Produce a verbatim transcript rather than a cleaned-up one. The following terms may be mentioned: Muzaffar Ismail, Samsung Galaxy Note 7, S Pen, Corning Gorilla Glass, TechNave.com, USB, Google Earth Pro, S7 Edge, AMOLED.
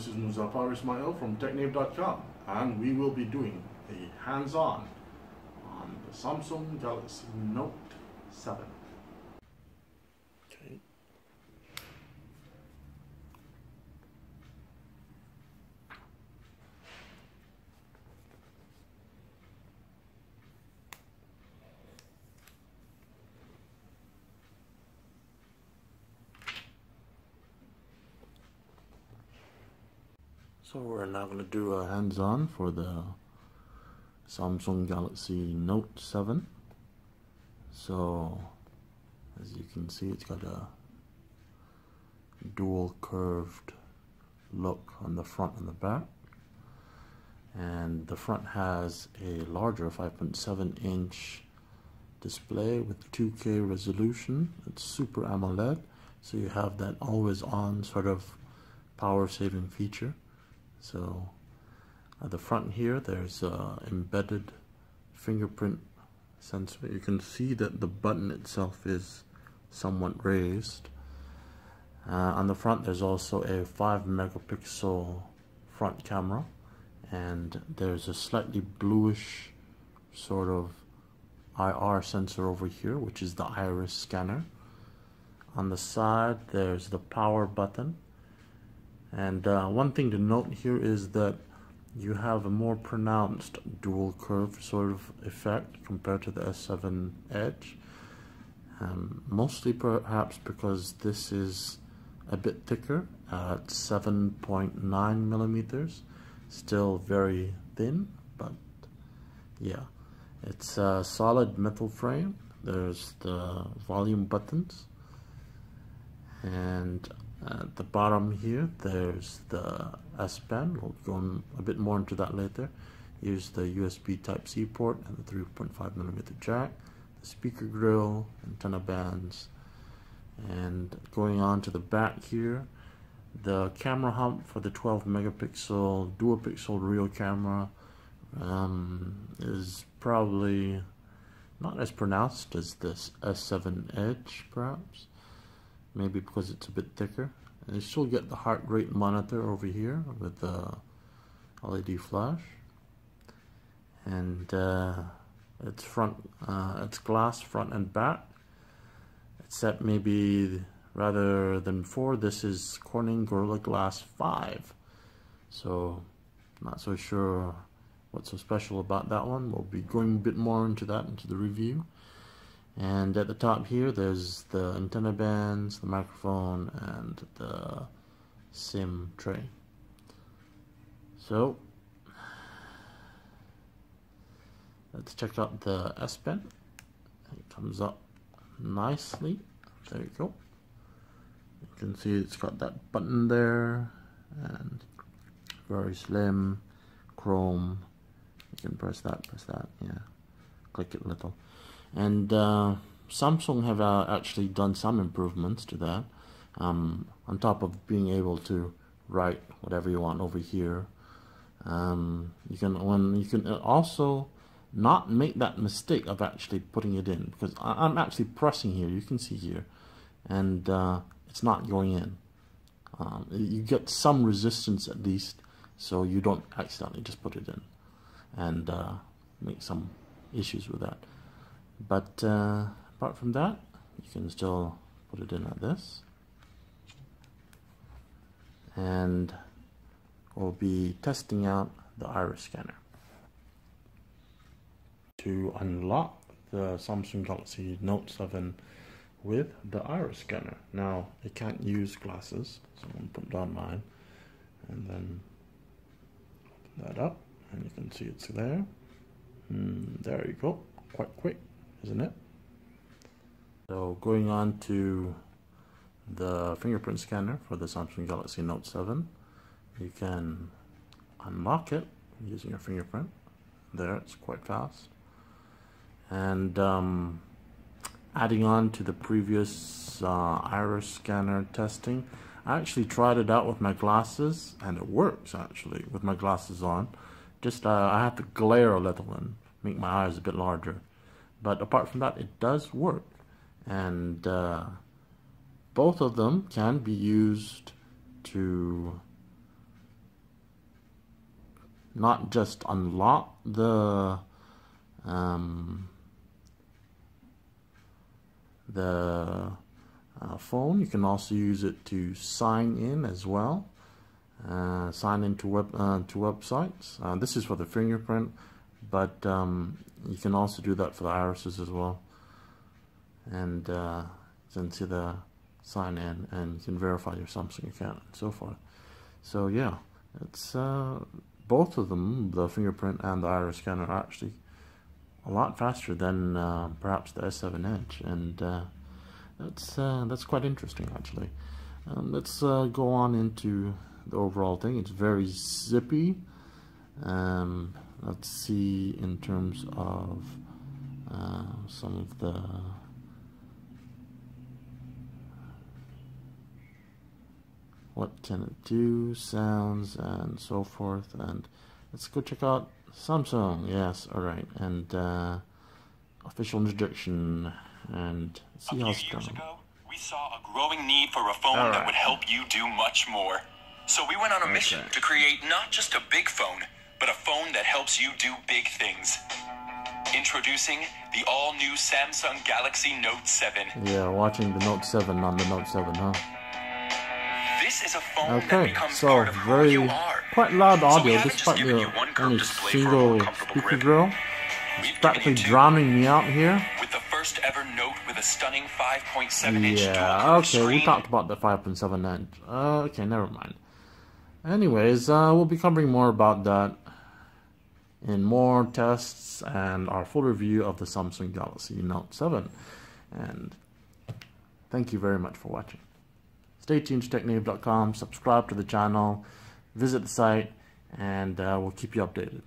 This is Muzaffar Ismail from TechNave dot com, and we will be doing a hands-on on the Samsung Galaxy Note seven. Okay. So we're now going to do a hands-on for the Samsung Galaxy Note seven. So as you can see, it's got a dual curved look on the front and the back. And the front has a larger five point seven inch display with two K resolution. It's Super AMOLED, so you have that always on sort of power saving feature. So at the front here, there's uh, embedded fingerprint sensor. You can see that the button itself is somewhat raised. Uh, on the front, there's also a five megapixel front camera, and there's a slightly bluish sort of I R sensor over here, which is the iris scanner. On the side, there's the power button. And uh, one thing to note here is that you have a more pronounced dual curve sort of effect compared to the S seven Edge. Um, mostly perhaps because this is a bit thicker at seven point nine millimeters. Still very thin, but yeah. It's a solid metal frame. There's the volume buttons. And at the bottom here, there's the S Pen. We'll go a bit more into that later. Here's the U S B Type-C port and the three point five millimeter jack, the speaker grill, antenna bands. And going on to the back here, the camera hump for the twelve megapixel dual pixel rear camera um, is probably not as pronounced as this S seven Edge, perhaps. Maybe because it's a bit thicker. And you still get the heart rate monitor over here with the L E D flash. And uh, it's front, uh, it's glass front and back. Except maybe rather than four, this is Corning Gorilla Glass five. So not so sure what's so special about that one. We'll be going a bit more into that into the review. And at the top here, there's the antenna bands, the microphone, and the SIM tray. So let's check out the S Pen. It comes up nicely. There you go. You can see it's got that button there, and very slim, chrome. You can press that, press that, yeah. Click it a little. And uh, Samsung have uh, actually done some improvements to that. Um, on top of being able to write whatever you want over here, um, you can when you can also not make that mistake of actually putting it in, because I I'm actually pressing here. You can see here, and uh, it's not going in. Um, you get some resistance at least, so you don't accidentally just put it in and uh, make some issues with that. But uh, apart from that, you can still put it in like this. And we'll be testing out the iris scanner. To unlock the Samsung Galaxy Note seven with the iris scanner. Now, it can't use glasses, so I'm going to put down mine. And then open that up, and you can see it's there. Mm, there you go, quite quick, isn't it? So going on to the fingerprint scanner for the Samsung Galaxy Note seven, you can unlock it using your fingerprint. There, it's quite fast. And um, adding on to the previous uh, iris scanner testing, I actually tried it out with my glasses, and it works actually with my glasses on. Just uh, I have to glare a little and make my eyes a bit larger. But apart from that, it does work. And uh, both of them can be used to not just unlock the um, the uh, phone. You can also use it to sign in as well. Uh, sign into web uh, to websites. Uh, this is for the fingerprint, but um, you can also do that for the irises as well. And uh, then see the sign in, and you can verify your Samsung account and so forth. So yeah, it's uh, both of them, the fingerprint and the iris scanner, are actually a lot faster than uh, perhaps the S seven Edge, and uh, that's uh, that's quite interesting actually. Um, let's uh, go on into the overall thing. It's very zippy. Um, let's see in terms of uh, some of the what can it do, sounds and so forth. And let's go check out Samsung. Yes, all right. And uh, official introduction, and see how strong. A few years ago, we saw a growing need for a phone all right. that would help you do much more. So we went on a okay. mission to create not just a big phone, but a phone that helps you do big things. Introducing the all-new Samsung Galaxy Note seven. Yeah, watching the Note seven on the Note seven, huh? This is a phone okay. that becomes so part of very, who you are. Quite loud audio, so despite the only single speaker grill. It's practically drowning me out here. With the first ever Note with a stunning five point seven inch yeah, okay, screen. We talked about the five point seven inch. Uh, okay, never mind. Anyways, uh, we'll be covering more about that in more tests and our full review of the Samsung Galaxy Note seven. And thank you very much for watching. Stay tuned to TechNave dot com, subscribe to the channel, visit the site, and uh, we'll keep you updated.